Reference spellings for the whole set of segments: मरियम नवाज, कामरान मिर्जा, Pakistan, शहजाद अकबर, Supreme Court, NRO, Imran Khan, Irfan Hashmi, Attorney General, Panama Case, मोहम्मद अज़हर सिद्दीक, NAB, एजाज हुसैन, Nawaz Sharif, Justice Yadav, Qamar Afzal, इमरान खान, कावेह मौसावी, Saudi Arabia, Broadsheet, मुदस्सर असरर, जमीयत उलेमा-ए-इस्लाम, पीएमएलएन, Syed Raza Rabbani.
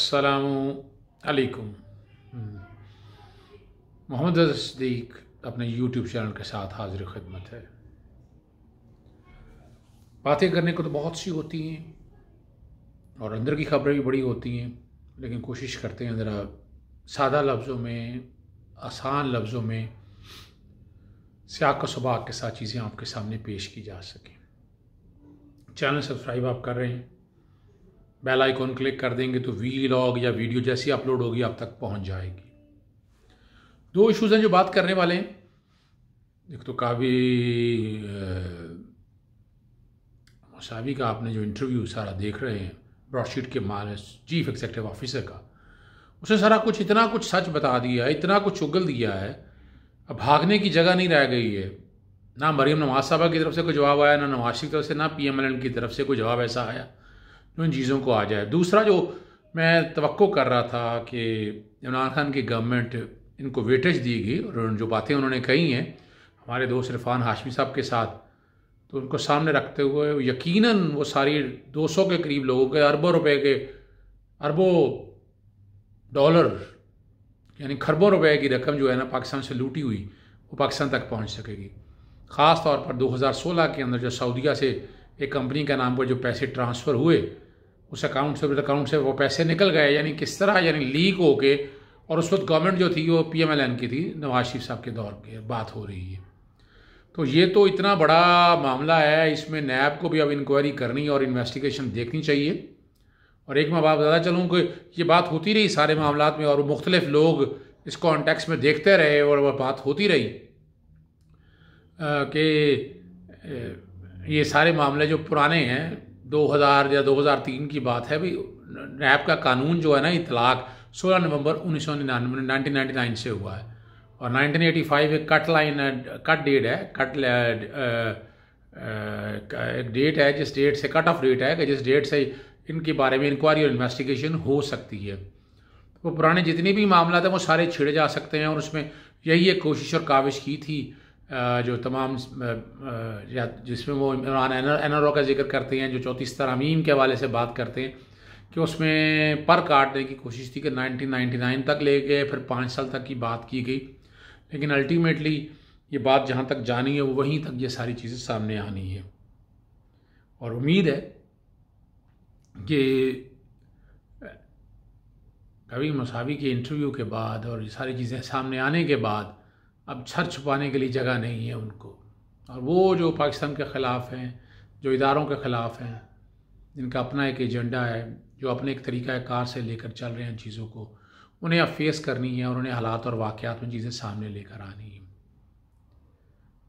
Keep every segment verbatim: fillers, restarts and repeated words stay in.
अस्सलामुअलैकुम। मोहम्मद अज़हर सिद्दीक अपने YouTube channel के साथ हाजिर खिदमत है। बातें करने को तो बहुत सी होती हैं और अंदर की खबरें भी बड़ी होती हैं, लेकिन कोशिश करते हैं ज़रा सादा लफ्ज़ों में, आसान लफ्ज़ों में, सियाक सुबाक के साथ चीज़ें आपके सामने पेश की जा सकें। चैनल सब्सक्राइब आप कर रहे हैं, बेल आइकॉन क्लिक कर देंगे तो वीलॉग या वीडियो जैसी अपलोड होगी आप तक पहुंच जाएगी। दो इश्यूज हैं जो बात करने वाले हैं। एक तो कावेह मौसावी का आपने जो इंटरव्यू सारा देख रहे हैं, ब्रॉडशीट के मानस चीफ एग्जीक्यूटिव ऑफिसर का, उसने सारा कुछ इतना कुछ सच बता दिया है, इतना कुछ उगल दिया है, अब भागने की जगह नहीं रह गई है। ना मरियम नवाज साहबा की तरफ से कोई जवाब आया, ना नवाज शरीफ की तरफ से, ना पीएमएलएन की तरफ से कोई जवाब ऐसा आया जो इन चीज़ों को आ जाए। दूसरा जो मैं तवक्को कर रहा था कि इमरान खान की गवर्नमेंट इनको वेटेज दी गई और जो बातें उन्होंने कही हैं हमारे दोस्त इरफान हाशमी साहब के साथ, तो उनको सामने रखते हुए यकीनन वो सारी दो सौ के करीब लोगों के अरबों रुपए के अरबों डॉलर यानी खरबों रुपए की रकम जो है ना पाकिस्तान से लूटी हुई वो पाकिस्तान तक पहुंच सकेगी। ख़ास तौर पर दो हज़ार सोलह के अंदर जो सऊदीया से एक कंपनी के नाम पर जो पैसे ट्रांसफ़र हुए उस अकाउंट से अकाउंट से वो पैसे निकल गए, यानी किस तरह यानी लीक होके, और उस वक्त गवर्नमेंट जो थी वो पीएमएलएन की थी, नवाज शरीफ साहब के दौर की बात हो रही है। तो ये तो इतना बड़ा मामला है, इसमें नैब को भी अब इंक्वायरी करनी और इन्वेस्टिगेशन देखनी चाहिए। और एक मैं बात ज़्यादा चलूँ कि ये बात होती रही सारे मामलों में और मुख्तलिफ लोग इस कॉन्टेक्स्ट में देखते रहे और वह बात होती रही कि ये सारे मामले जो पुराने हैं दो हज़ार या दो हज़ार तीन की बात है। भाई नैब का कानून जो है ना इतलाक सोलह नवंबर उन्नीस सौ निन्यानवे से हुआ है और नाइनटीन एटी फाइव एक कट लाइन कट डेट है, कट एक डेट है जिस डेट से कट ऑफ डेट है कि जिस डेट से इनके बारे में इंक्वायरी और इन्वेस्टिगेशन हो सकती है। वो तो पुराने जितने भी मामला थे वो सारे छेड़े जा सकते हैं और उसमें यही एक कोशिश और काविश की थी जो तमाम या जिसमें वो इमरान एनआरओ का जिक्र करते हैं, जो चौंतीस तरमीम के हवाले से बात करते हैं कि उसमें पर काटने की कोशिश थी कि नाइनटीन निन्यानवे तक ले गए, फिर पाँच साल तक की बात की गई, लेकिन अल्टीमेटली ये बात जहाँ तक जानी है वहीं तक ये सारी चीज़ें सामने आनी है। और उम्मीद है कि कवि मौसावी के इंटरव्यू के बाद और ये सारी चीज़ें सामने आने के बाद अब छर छुपाने के लिए जगह नहीं है उनको, और वो जो पाकिस्तान के ख़िलाफ़ हैं, जो इदारों के ख़िलाफ़ हैं, जिनका अपना एक एजेंडा है, जो अपने एक तरीक़ा कार से लेकर चल रहे हैं चीज़ों को, उन्हें अब फेस करनी है और उन्हें हालात और वाक़यात में चीज़ें सामने लेकर आनी है।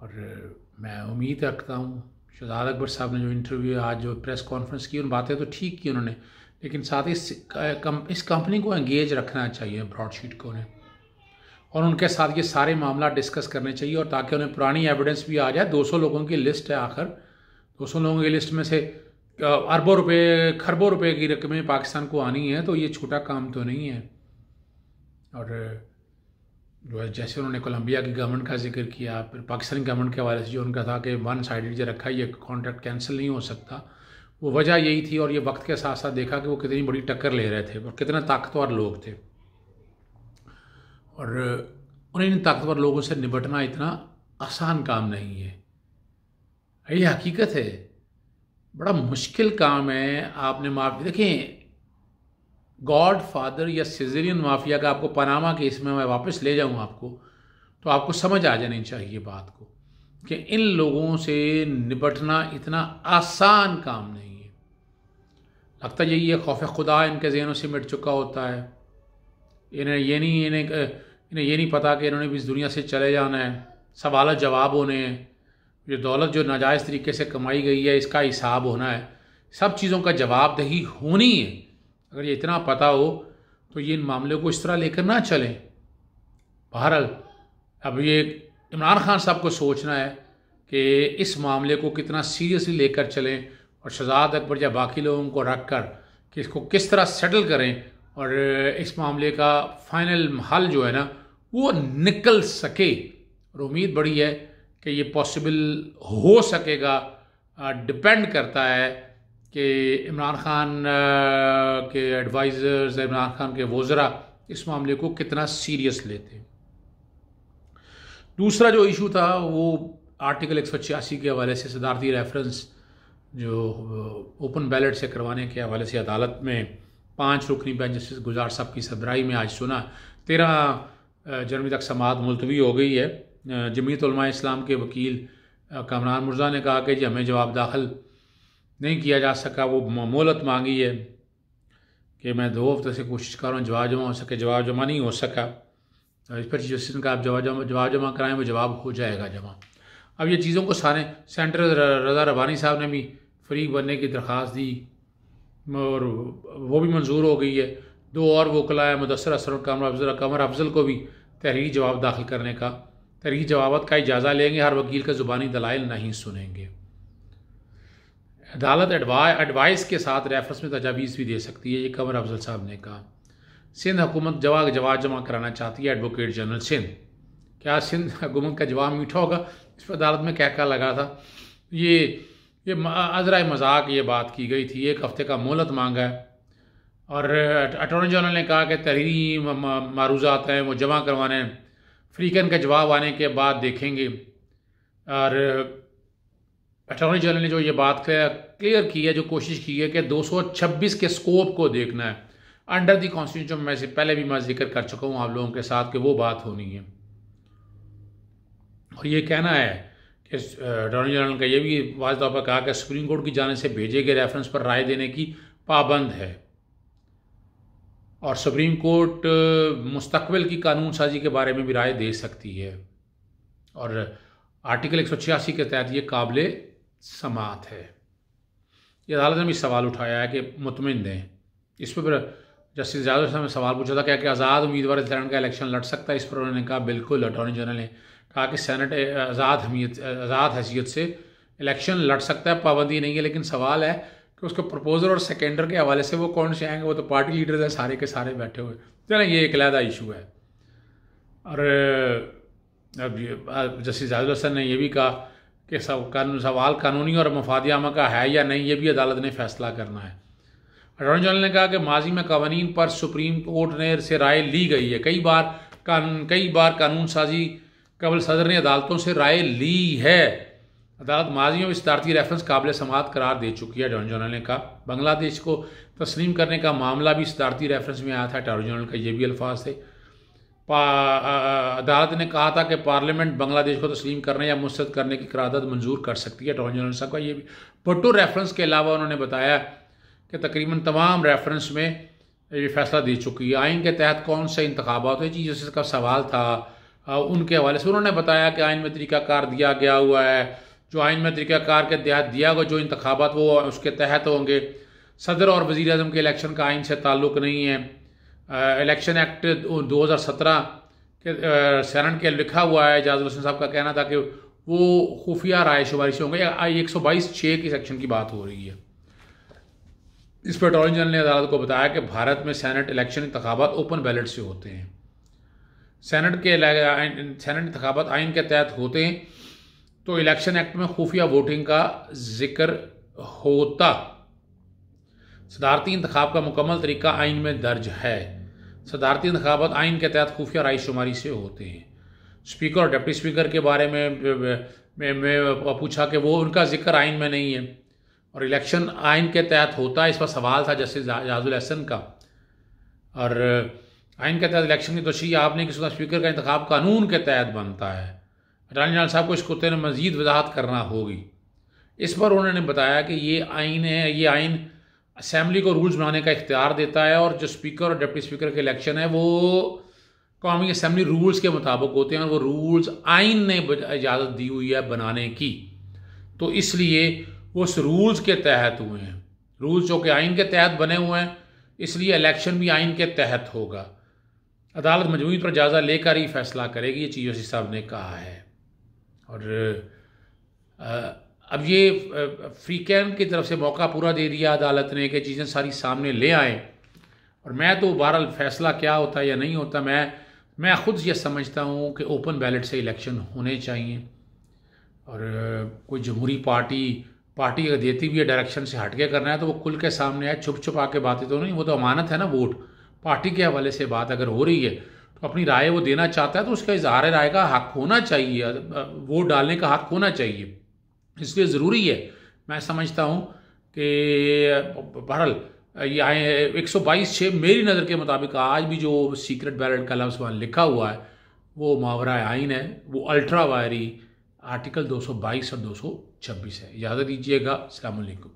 और मैं उम्मीद रखता हूँ शहजाद अकबर साहब ने जो इंटरव्यू आज जो प्रेस कॉन्फ्रेंस की, उन बातें तो ठीक की उन्होंने, लेकिन साथ ही इस कंपनी को एंगेज रखना चाहिए ब्रॉडशीट को उन्हें, और उनके साथ ये सारे मामला डिस्कस करने चाहिए और ताकि उन्हें पुरानी एविडेंस भी आ जाए। दो सौ लोगों की लिस्ट है, आखिर दो सौ लोगों की लिस्ट में से अरबों रुपए खरबों रुपए की रकमें पाकिस्तान को आनी है, तो ये छोटा काम तो नहीं है। और जो है जैसे उन्होंने कोलंबिया की गवर्नमेंट का जिक्र किया, फिर पाकिस्तानी गवर्नमेंट के हवाले से जो उनका था कि वन साइडेड जो रखा ये कॉन्ट्रैक्ट कैंसिल नहीं हो सकता, वो वजह यही थी। और ये वक्त के साथ साथ देखा कि वो कितनी बड़ी टक्कर ले रहे थे और कितना ताकतवर लोग थे, और उन्हें इन ताकतवर लोगों से निपटना इतना आसान काम नहीं है, ये हकीकत है, बड़ा मुश्किल काम है। आपने माफिया देखें, गॉड फादर या सिज़ेरियन माफिया का आपको पनामा केस में मैं वापस ले जाऊं आपको, तो आपको समझ आ जानी चाहिए बात को कि इन लोगों से निपटना इतना आसान काम नहीं है। लगता यही है खौफ खुदा इनके जहनों से मिट चुका होता है, इन्हें ये नहीं इन्हें इन्हें ये नहीं पता कि इन्होंने भी इस दुनिया से चले जाना है, सवाल जवाब होने हैं, जो दौलत जो नाजायज़ तरीके से कमाई गई है इसका हिसाब होना है, सब चीज़ों का जवाबदेही होनी है। अगर ये इतना पता हो तो ये इन मामले को इस तरह लेकर ना चलें। बहरहाल अब ये इमरान खान साहब को सोचना है कि इस मामले को कितना सीरियसली लेकर चलें और शहजाद अकबर या बाकी लोगों को रख कर कि इसको किस तरह सेटल करें और इस मामले का फाइनल हल जो है ना वो निकल सके। और उम्मीद बड़ी है कि ये पॉसिबल हो सकेगा, डिपेंड करता है कि इमरान खान के एडवाइज़र्स, इमरान खान के वज़रा इस मामले को कितना सीरियस लेते हैं। दूसरा जो इशू था वो आर्टिकल एक सौ छियासी के हवाले से सदारती रेफरेंस जो ओपन बैलेट से करवाने के हवाले से अदालत में पाँच रुकनी बेंच जस्टिस गुलजार साहब की सदराई में आज सुना। तेरह जनवरी तक समाअत मुलतवी हो गई है। जमीयत उलेमा-ए-इस्लाम के वकील कामरान मिर्जा ने कहा कि जी हमें जवाब दाखिल नहीं किया जा सका, वो मोहलत मांगी है कि मैं दो हफ्ते से कोशिश कर रहा हूँ जवाब जमा हो सके, जवाब जमा नहीं हो सका। इस पर चीफ जस्टिस ने कहा आप जवाब जमा जवाब जमा कराएं, वो जवाब हो जाएगा जमा। अब ये चीज़ों को सारे सेंटर रज़ा रब्बानी साहब ने भी फ्री बनने की दरख्वास्त दी और वो भी मंजूर हो गई है। दो और वकला है, मुदस्सर असरर और कमर अफजल कमर अफजल को भी तहरीरी जवाब दाखिल करने का, तहरीरी जवाब का इजाज़ा लेंगे, हर वकील का ज़ुबानी दलाइल नहीं सुनेंगे। अदालत एडवाइस के साथ रेफरेंस में तजावीज़ भी दे सकती है, ये कमर अफजल साहब ने कहा। सिंध हुकूमत जवाब जवाब जमा कराना चाहती है। एडवोकेट जनरल सिंध, क्या सिंध हुकूमत का जवाब मीठा होगा? इस पर अदालत में क्या क्या लगा था, ये ये अज़रा मजाक ये बात की गई थी। एक हफ़्ते का मोहलत मांगा है और अटॉर्नी जनरल ने कहा कि तहरीरी मारूज़ात हैं वो जमा करवाने हैं, फ्रीकन का जवाब आने के बाद देखेंगे। और अटॉर्नी जनरल ने जो ये बात क्लियर की है, जो कोशिश की है कि दो सौ छब्बीस के स्कोप को देखना है अंडर दी कॉन्स्टिट्यूशन। मैं से पहले भी मैं जिक्र कर चुका हूँ आप लोगों के साथ कि वो बात होनी है। और ये कहना है कि अटॉर्नी जनरल का ये भी वाज़ तौर पर कहा कि सुप्रीम कोर्ट की जाने से भेजे गए रेफरेंस पर राय देने की पाबंद है और सुप्रीम कोर्ट मुस्तकबिल की कानून साजी के बारे में भी राय दे सकती है और आर्टिकल एक सौ छियासी के तहत ये काबिल समात है। ये अदालत ने भी सवाल उठाया है कि मुतमिन दें। इस पर जस्टिस यादव साहब ने सवाल पूछा था क्या कि आज़ाद उम्मीदवार का इलेक्शन लड़ सकता है। इस पर उन्होंने कहा बिल्कुल। अटॉर्नी जनरल ने कहा कि सेनेट आज़ाद हमीयत आज़ाद हैसियत से इलेक्शन लड़ सकता है, पाबंदी नहीं है। लेकिन सवाल है कि उसको प्रपोजल और सेकेंडर के हवाले से वो कौन से आएंगे, वो तो पार्टी लीडर्स हैं सारे के सारे बैठे हुए। चलें, ये एक अलहदा इशू है। और अब जस्टिस यादव साहब ने यह भी कहा कि सब कानून सवाल कानूनी और मफादी आमा का है या नहीं, ये भी अदालत ने फैसला करना है। अटॉर्नी जनरल ने कहा कि माजी में कवानीन पर सुप्रीम कोर्ट ने से राय ली गई है, कई बार कानून कई बार कानून साजी कबल सदर ने अदालतों से राय ली है। अदालत माजी में सदारती रेफरेंस काबिल समात करार दे चुकी है। अटॉर्नी जनरल ने कहा बांग्लादेश को तस्लीम करने का मामला भी सदारती रेफरेंस में आया था। अटॉर्नी जनरल का ये भी अल्फाज थे। अदालत ने कहा था कि पार्लियामेंट बांग्लादेश को तस्लीम करने या मुस्तरद करने की क़रारदाद मंजूर कर सकती है। अटॉर्नी जनरल साहब का ये भी भुट्टो रेफरेंस के अलावा उन्होंने बताया कि तकरीबन तमाम रेफरेंस में ये फैसला दे चुकी है। आइन के तहत कौन से इंतखाबात हुए, जिस का सवाल था उनके हवाले से उन्होंने बताया कि आइन में तरीक़ाकार दिया गया हुआ है, जो आइन में तरीक़ाकार के तहत दिया गया जो इंतखाबात वो उसके तहत होंगे। सदर और वज़ीर आज़म के इलेक्शन का आइन से ताल्लुक़ नहीं है। इलेक्शन एक्ट दो हज़ार सत्रह के सेनेट के लिखा हुआ है। एजाज हुसैन साहब का कहना था कि वो खुफिया राय शुमारी से होंगे। आई एक सौ बाईस छः की सेक्शन की बात हो रही है। इस पर अटॉर्नी जनरल ने अदालत को बताया कि भारत में सेनेट इलेक्शन इंतखाबात ओपन बैलेट से होते हैं, सेनेट के सेनेट इंतखाबात आइन के तहत होते हैं, तो इलेक्शन एक्ट में खुफिया वोटिंग का जिक्र होता। सदारती इंतखाब का मुकम्मल तरीका आइन में दर्ज है। सदारती इंतखाबात आइन के तहत खुफिया राय शुमारी से होते हैं। स्पीकर और डिप्टी स्पीकर के बारे में मैं मैं पूछा कि वो उनका जिक्र आइन में नहीं है और इलेक्शन आइन के तहत होता है। इस पर सवाल था जस्टिस याजुल हसन का। और आइन के तहत इलेक्शन की तशरीह आपने किस तरह स्पीकर का इंतखाब कानून के तहत बनता है। अटॉर्नी जनरल साहब को इस कुत्ते ने मज़ीद वजाहत करना होगी। इस पर उन्होंने बताया कि ये आइन है, ये आइन असम्बली को रूल्स बनाने का इख्तियार देता है और जो स्पीकर और डिप्टी स्पीकर के इलेक्शन है वो कौमी असम्बली रूल्स के मुताबिक होते हैं और वो रूल्स आइन ने इजाज़त दी हुई है बनाने की, तो इसलिए वो उस रूल्स के तहत हुए हैं। रूल्स जो कि आइन के तहत बने हुए हैं, इसलिए इलेक्शन भी आइन के तहत होगा। अदालत मजमूई पर जायज़ा लेकर ही फैसला करेगी, ये चीफ जस्टिस साहब ने कहा है। और आ, अब ये फ्री कैंप की तरफ से मौका पूरा दे दिया अदालत ने कि चीज़ें सारी सामने ले आएँ। और मैं तो बहरहाल फैसला क्या होता है या नहीं होता, मैं मैं ख़ुद ये समझता हूँ कि ओपन बैलेट से इलेक्शन होने चाहिए और कोई जमहूरी पार्टी पार्टी अगर देती भी है डायरेक्शन से हटके करना है तो वो खुल के सामने आए, छुप छुपा के बातें तो नहीं, वो तो अमानत है ना वोट। पार्टी के हवाले से बात अगर हो रही है तो अपनी राय वो देना चाहता है तो उसका इजहार राय का हक होना चाहिए, वोट डालने का हक होना चाहिए, इसलिए ज़रूरी है। मैं समझता हूँ कि बहरल ये आए एक सौ बाईस छः मेरी नज़र के मुताबिक आज भी जो सीक्रेट बैलेट का लफ्ज़ वहाँ लिखा हुआ है वो मावरा आइन है, वो अल्ट्रा वायरी आर्टिकल दो सौ बाईस और दो सौ छब्बीस है। इजाज़त दीजिएगा, अस्सलाम वालेकुम।